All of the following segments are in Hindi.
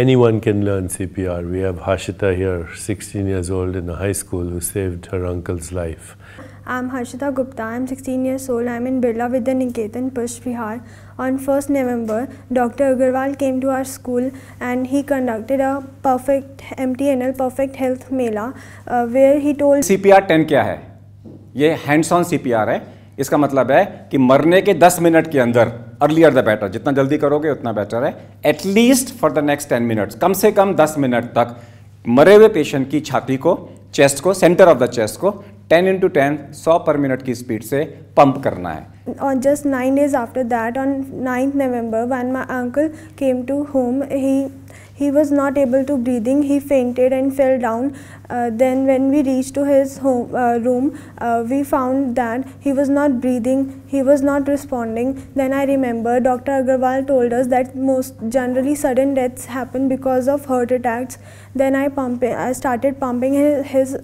Anyone can learn CPR. We have Harshita here, 16 years old in a high school, who saved her uncle's life. I'm Harshita Gupta. I'm 16 years old. I'm in Birla Vidya Niketan, Pushp Vihar. On 1st November, Dr. Aggarwal came to our school and he conducted a MTNL Perfect Health Mela where he told... CPR 10 क्या है? ये hands-on CPR है. इसका मतलब है कि मरने के 10 मिनट के अंदर earlier the better. जितना जल्दी करोगे उतना बेटर है. At least for the next 10 minutes. कम से कम 10 मिनट तक मरे हुए पेशेंट की छाती को, चेस्ट को, सेंटर ऑफ द चेस्ट को 10 × 10 100 पर मिनट की स्पीड से पंप करना है. On just 9 days after that, on 9th November, when my uncle came to home, he was not able to breathing. He fainted and fell down. Then when we reached to his home room, we found that he was not breathing, he was not responding. Then I remember Dr. Aggarwal told us that most generally sudden deaths happen because of heart attacks. Then I started pumping his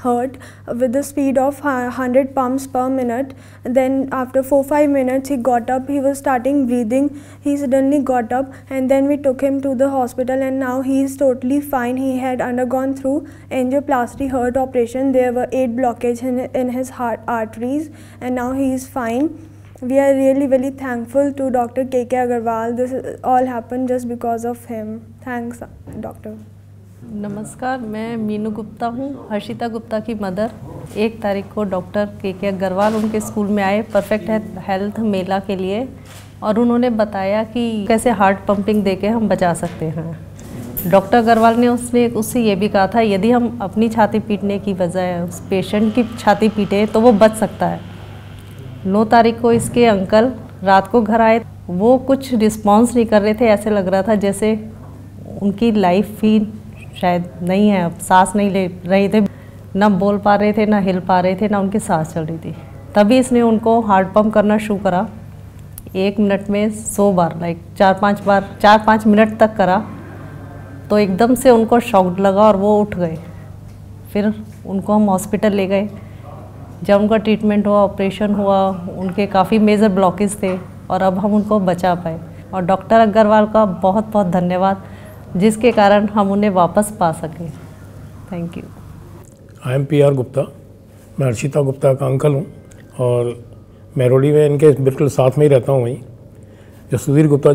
heart with the speed of 100 pumps per minute. Then after 4-5 minutes he got up, he was starting breathing, he suddenly got up and then we took him to the hospital and now he is totally fine. He had undergone through angioplasty heart operation, there were 8 blockages in his heart arteries and now he is fine. We are really very thankful to Dr. K.K. Aggarwal, this all happened just because of him. Thanks doctor. नमस्कार, मैं मीना गुप्ता हूँ, हर्षिता गुप्ता की मदर. 1 तारीख को डॉक्टर के.के. अग्रवाल उनके स्कूल में आए परफेक्ट हेल्थ मेला के लिए और उन्होंने बताया कि कैसे हार्ट पंपिंग देके हम बचा सकते हैं. डॉक्टर अग्रवाल ने उससे ये भी कहा था यदि हम अपनी छाती पीटने की बजाय उस पेशेंट की छाती पीटे तो वो बच सकता है. 9 तारीख को इसके अंकल रात को घर आए, वो कुछ रिस्पॉन्स नहीं कर रहे थे, ऐसे लग रहा था जैसे उनकी लाइफ ही शायद नहीं है, अब सांस नहीं ले रहे थे, ना बोल पा रहे थे, ना हिल पा रहे थे, ना उनकी सांस चल रही थी. तभी इसने उनको हार्ट पंप करना शुरू करा. 1 मिनट में 100 बार, लाइक 4-5 मिनट तक करा तो एकदम से उनको शॉक लगा और वो उठ गए. फिर उनको हम हॉस्पिटल ले गए. जब उनका ट्रीटमेंट हुआ, ऑपरेशन हुआ, उनके काफ़ी मेजर ब्लॉकेज थे और अब हम उनको बचा पाए. और डॉक्टर अग्रवाल का बहुत बहुत धन्यवाद जिसके कारण हम उन्हें वापस पा सके. Thank you. I am PR. Gupta. मैं हर्षिता गुप्ता का अंकल हूँ और मैरोडी में इनके बिल्कुल साथ में ही रहता हूँ. वहीं जो सुधीर गुप्ता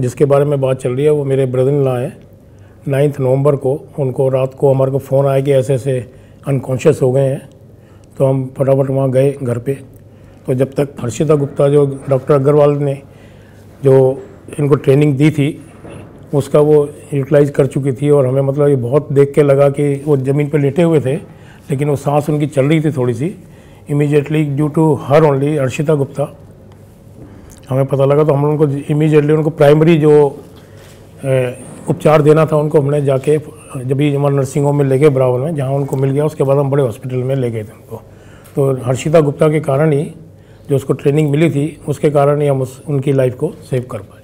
जिसके बारे में बात चल रही है वो मेरे ब्रदर इन लॉ हैं. 9 नवंबर को उनको रात को हमारे को फ़ोन आया कि ऐसे ऐसे अनकॉन्शियस हो गए हैं तो हम फटाफट वहाँ गए घर पर. तो जब तक हर्षिता गुप्ता जो डॉक्टर अग्रवाल ने जो इनको ट्रेनिंग दी थी उसका वो यूटिलाइज कर चुकी थी और हमें मतलब ये बहुत देख के लगा कि वो ज़मीन पे लेटे हुए थे लेकिन वो सांस उनकी चल रही थी थोड़ी सी. Immediately due to her only Harshita Gupta हमें पता लगा तो हम उनको इमीडिएटली उनको प्राइमरी जो उपचार देना था उनको हमने जाके जब ही हमारे नर्सिंग होम में ले गए बराबर में जहाँ उनको मिल गया. उसके बाद हम बड़े हॉस्पिटल में ले गए थे उनको. तो हर्षिता गुप्ता के कारण ही जो उसको ट्रेनिंग मिली थी उसके कारण ही हम उनकी लाइफ को सेव कर पाए.